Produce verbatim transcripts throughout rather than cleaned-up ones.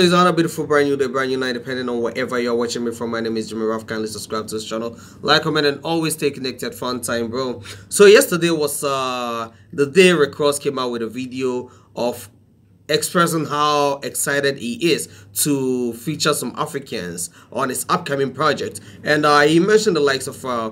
It's on a beautiful brand new day, brand new night, depending on wherever you're watching me from. My name is Gemy Rahf. Kindly subscribe to this channel, like, comment, and always stay connected. Fun time, bro. So yesterday was uh the day Rick Ross came out with a video of expressing how excited he is to feature some Africans on his upcoming project, and uh, he mentioned the likes of uh,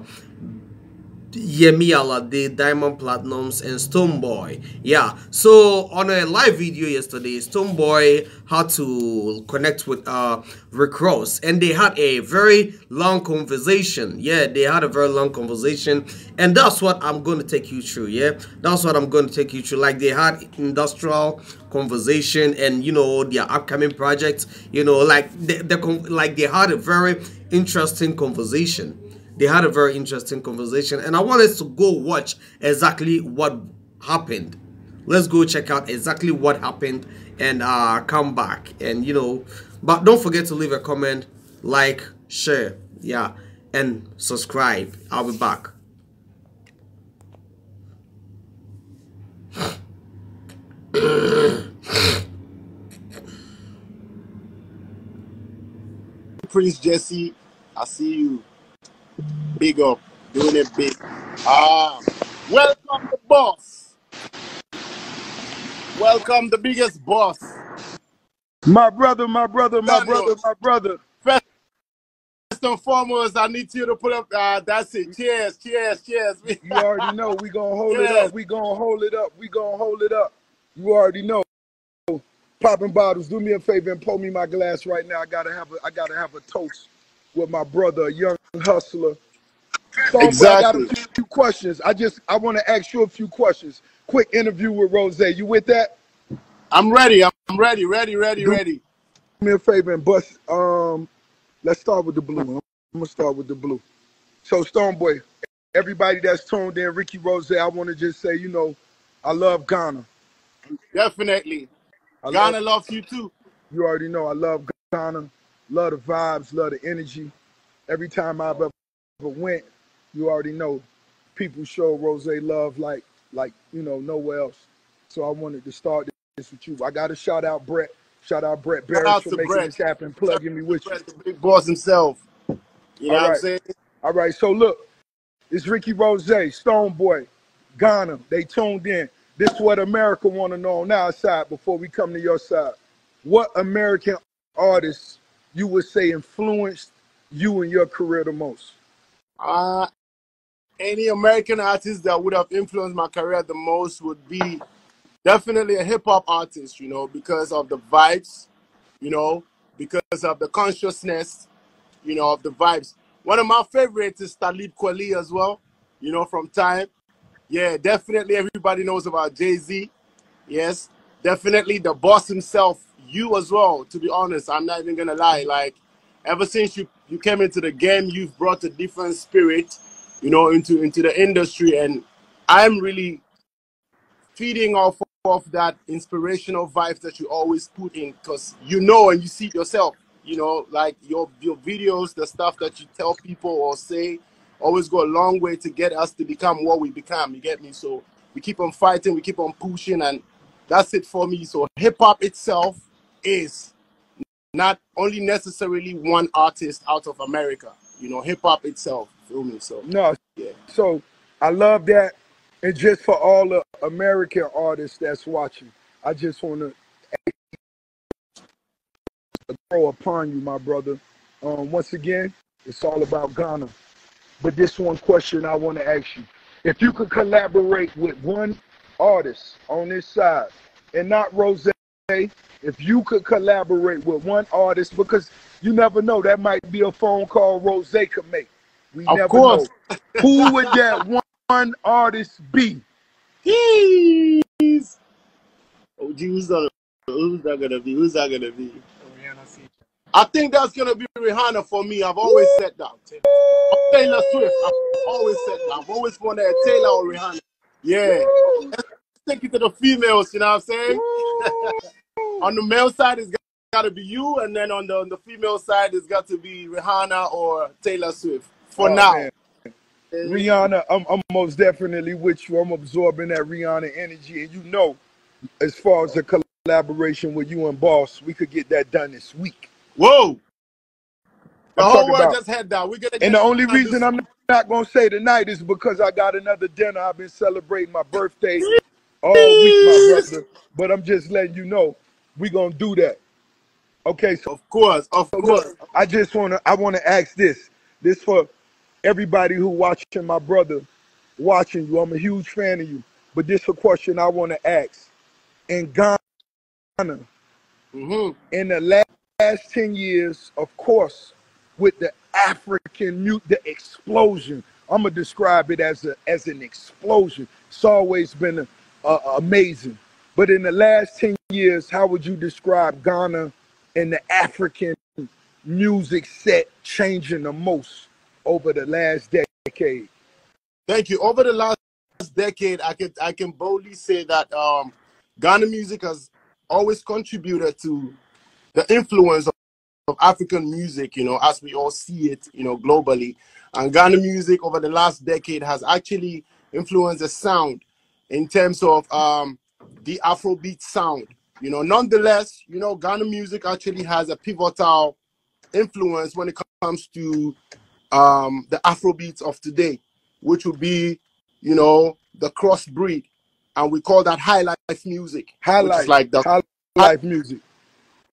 Yemi Alade, Diamond Platnumz, and Stonebwoy. Yeah, so on a live video yesterday, Stonebwoy had to connect with uh, Rick Ross, and they had a very long conversation. Yeah, they had a very long conversation, and that's what I'm going to take you through. Yeah, that's what I'm going to take you through. Like, they had industrial conversation, and you know, their upcoming projects. You know, like they, they like they had a very interesting conversation. They had a very interesting conversation, and I want us to go watch exactly what happened. Let's go check out exactly what happened and uh, come back. And, you know, but don't forget to leave a comment, like, share, yeah, and subscribe. I'll be back. Prince Jesse, I see you. Big up, doing it big. Ah, welcome the boss. Welcome the biggest boss. My brother, my brother, my Daniel. brother, my brother. First and foremost, I need you to put up. Uh, that's it. Cheers, cheers, cheers. You already know we gonna hold yeah. it up. We gonna hold it up. We gonna hold it up. You already know. Popping bottles. Do me a favor and pour me my glass right now. I gotta have a. I gotta have a toast with my brother, a young hustler. So exactly. I got a few questions. I just I want to ask you a few questions. Quick interview with Rose. You with that? I'm ready. I'm ready. Ready. Ready. Do ready. Do me a favor and bust. Um, let's start with the blue. I'm gonna start with the blue. So Stonebwoy, everybody that's tuned in, Ricky Rose. I want to just say, you know, I love Ghana. Definitely. I Ghana love, loves you too. You already know I love Ghana. Love the vibes, love the energy. Every time I've ever went, you already know, people show Rosé love like, like you know, nowhere else. So I wanted to start this with you. I got to shout out Brett. Shout out Brett Barrett for making Brett. this happen, plugging me with Brett, you. The big boss himself. You know All what right. I'm saying? All right, so look, it's Ricky Rosé, Stonebwoy, Ghana. They tuned in. This is what America want to know on our side before we come to your side. What American artists you would say influenced you in your career the most? Uh, any American artist that would have influenced my career the most would be definitely a hip-hop artist, you know, because of the vibes, you know, because of the consciousness, you know, of the vibes. One of my favorites is Talib Kweli as well, you know, from Time. Yeah, definitely everybody knows about Jay-Z. Yes, definitely the boss himself. You as well, to be honest. I'm not even gonna lie. Like, ever since you you came into the game, you've brought a different spirit, you know, into into the industry, and I'm really feeding off of that inspirational vibe that you always put in, because you know, and you see it yourself, you know, like your your videos, the stuff that you tell people or say, always go a long way to get us to become what we become. You get me? So we keep on fighting, we keep on pushing, and that's it for me. So hip hop itself is not only necessarily one artist out of America, you know, hip hop itself, feel me? So no, yeah. So I love that, and just for all the American artists that's watching, I just want to throw upon you, my brother. Um, once again, it's all about Ghana, but this one question I want to ask you: if you could collaborate with one artist on this side, and not Rose. If you could collaborate with one artist, because you never know, that might be a phone call Rose could make. We of never course. know. Who would that one, one artist be? Jeez. Oh, gee, who's that, who's that gonna be? Who's that gonna be? I think that's gonna be Rihanna for me. I've always said that. Or Taylor Swift. I've always said that. I've always wanted a Taylor or Rihanna. Yeah. Take it to the females, you know what I'm saying? On the male side, it's got to be you, and then on the on the female side, it's got to be Rihanna or Taylor Swift for oh, now. Man. Rihanna, I'm, I'm most definitely with you. I'm absorbing that Rihanna energy, and you know, as far as the collaboration with you and Boss, we could get that done this week. Whoa! The I'm whole world about. Just had that. We're gonna. And the only reason I'm not gonna say tonight is because I got another dinner. I've been celebrating my birthday all week, my brother. But I'm just letting you know we're gonna do that. Okay, so of course, of so course. Look, I just wanna, I wanna ask this. This for everybody who watching, my brother, watching you. I'm a huge fan of you. But this is a question I wanna ask. In Ghana, mm-hmm. in the last, last ten years, of course, with the African mute, the explosion. I'm gonna describe it as a as an explosion. It's always been a, uh, amazing. But in the last ten years, how would you describe Ghana and the African music set changing the most over the last decade? Thank you. Over the last decade, I can I can boldly say that um, Ghana music has always contributed to the influence of of African music, you know, as we all see it, you know, globally. And Ghana music over the last decade has actually influenced the sound in terms of um, the Afrobeat sound. You know, nonetheless, you know, Ghana music actually has a pivotal influence when it comes to um, the Afrobeats of today, which would be, you know, the crossbreed. And we call that high life music. High life, like the high life music.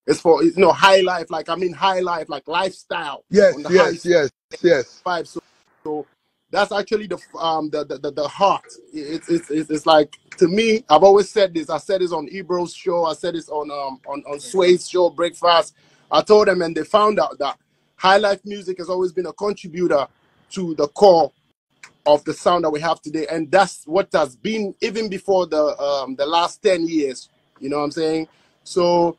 It's for, you know, high life, like, I mean, high life, like lifestyle. Yes, yes, yes, yes. So, so that's actually the um the the, the, the heart. It's, it's it's it's like, to me, I've always said this. I said this on Ebro's show. I said this on um on on Sway's show, Breakfast. I told them, and they found out that high life music has always been a contributor to the core of the sound that we have today, and that's what has been even before the um the last ten years. You know what I'm saying? So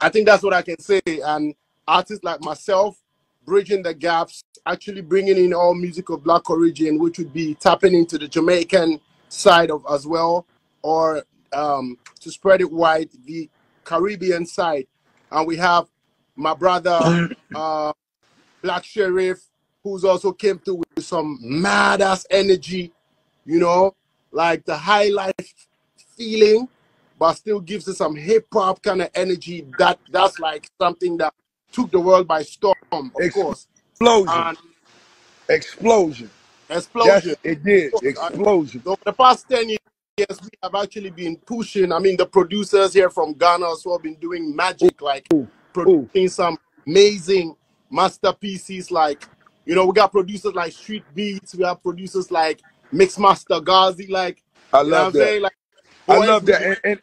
I think that's what I can say, and artists like myself, bridging the gaps, actually bringing in all music of Black origin, which would be tapping into the Jamaican side of as well, or um, to spread it wide, the Caribbean side. And we have my brother, uh, Black Sheriff, who's also came through with some mad-ass energy, you know, like the high life feeling, but still gives us some hip-hop kind of energy that that's like something that took the world by storm, of Ex course. Explosion. And explosion. Explosion. Yes, it did. Explosion. So for the past ten years, we have actually been pushing. I mean, the producers here from Ghana also have been doing magic, ooh, like ooh, producing ooh. some amazing masterpieces. Like, you know, we got producers like Street Beats. We have producers like Mixmaster Gazi. Like, I love you know that. Like, I love that, and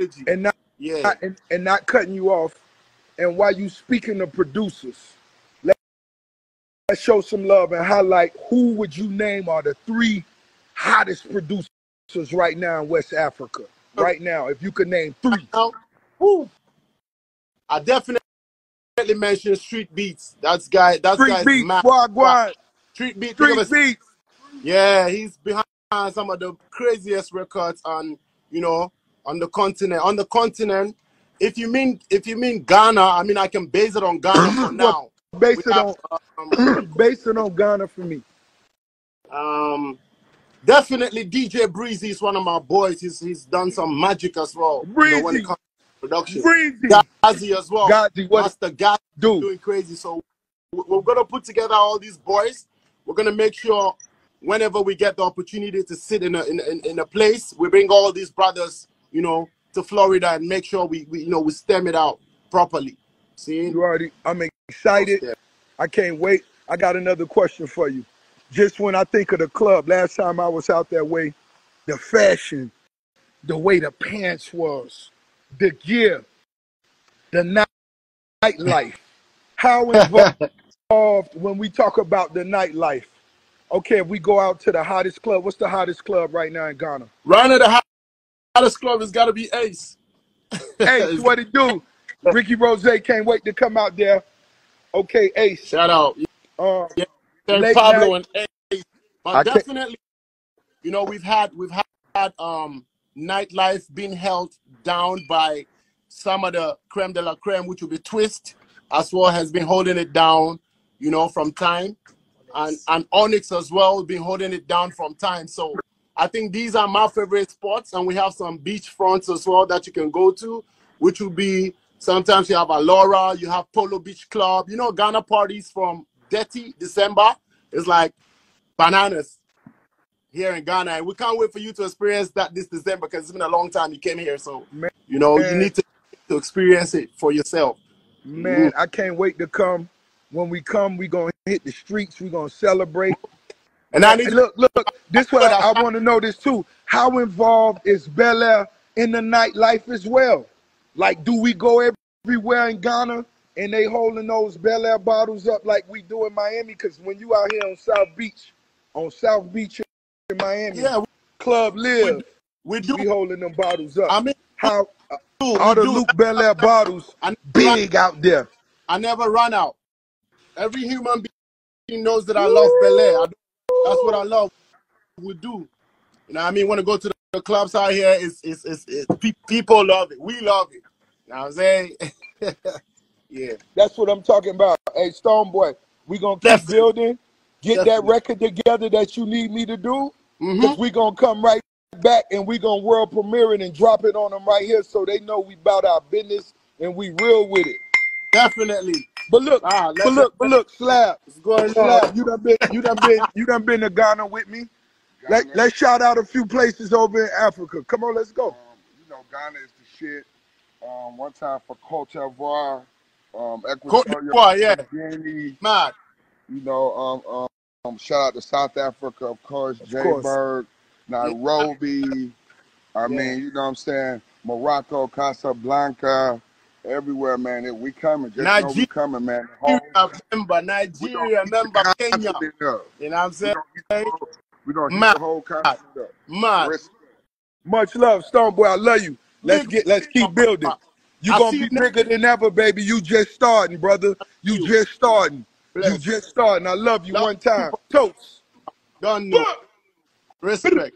and, and not, yeah. not and, and not cutting you off. And while you speaking of producers, let, let's show some love and highlight who would you name are the three hottest producers right now in West Africa? Right now, if you could name three. I definitely mentioned Street Beats. That's guy. That's Street guy's Beats. Mad. Wow. Street Beats. Street Beats. Yeah, he's behind some of the craziest records on, you know, on the continent. On the continent, if you mean if you mean Ghana, I mean I can base it on Ghana for now. Base it have, on, um, base it on Ghana for me. Um, definitely D J Breezy is one of my boys. He's he's done some magic as well. Breezy, you know, when it comes to production. Breezy, Gazi as well. Gazi, what the Gazi do? Doing crazy. So we're gonna put together all these boys. We're gonna make sure, whenever we get the opportunity to sit in a, in, in, in a place, we bring all these brothers, you know, to Florida and make sure we, we you know, we stem it out properly. See? You already, I'm excited. Yeah. I can't wait. I got another question for you. Just when I think of the club, last time I was out that way, the fashion, the way the pants was, the gear, the night nightlife. How involved when we talk about the nightlife? Okay, if we go out to the hottest club, what's the hottest club right now in Ghana? Right now, the hottest club has got to be Ace. Ace, what it do? Ricky Rose can't wait to come out there. Okay, Ace. Shout out. Uh, yeah, Pablo night. And Ace. But I definitely, can't. you know, we've had we've had um, nightlife being held down by some of the creme de la creme, which will be Twist, as well has been holding it down, you know, from time. And, and Onyx as well, been holding it down from time. So I think these are my favorite spots, and we have some beach fronts as well that you can go to. which will be, sometimes you have Alora, you have Polo Beach Club. You know, Ghana parties from Detty December is like bananas here in Ghana. And we can't wait for you to experience that this December, because it's been a long time you came here. So, man, you know, you need to, to experience it for yourself. Man, mm. I can't wait to come. When we come, we're going to hit the streets. We're going to celebrate. And I need and look, look, this what I, I want to know this too. How involved is Belaire in the nightlife as well? Like, do we go everywhere in Ghana and they holding those Belaire bottles up like we do in Miami? Because when you out here on South Beach, on South Beach in Miami, yeah, we, Club Live, we, we, do. we holding them bottles up. I mean, how uh, do, are the do. Luke Belaire bottles I big out there? I never run out. Every human being knows that I love Belaire. I That's what I love. We do, you know. What I mean, when I go to the clubs out here, it's it's it's, it's pe people love it. We love it. You know what I'm saying? Yeah, that's what I'm talking about. Hey, Stonebwoy, we gonna keep Definitely. building. Get Definitely. that record together that you need me to do. Mm-hmm. Cause we gonna come right back and we gonna world premiere it and drop it on them right here, so they know we about our business and we real with it. Definitely. But look, ah, but look, but look, Slab, Slab, you done been, you done been, you done been to Ghana with me. Ghana. Let, let's shout out a few places over in Africa. Come on, let's go. Um, you know, Ghana is the shit. Um, one time for Côte d'Ivoire, um, Equatorial yeah. Guinea. Mad. You know, um, um, shout out to South Africa, of course, J Burg, Nairobi. I yeah. mean, you know what I'm saying? Morocco, Casablanca. Everywhere, man. We coming. Just Nigeria, know we coming, man. Home. Remember Nigeria, remember Kenya. You know what I'm saying? We're going to get the whole continent up. Man. Much love, Stonebwoy. I love you. Let's get let's keep building. You're going to be bigger than ever, baby. You just starting, brother. You just starting. You just starting. I love you. One time. Toast. Done. Respect.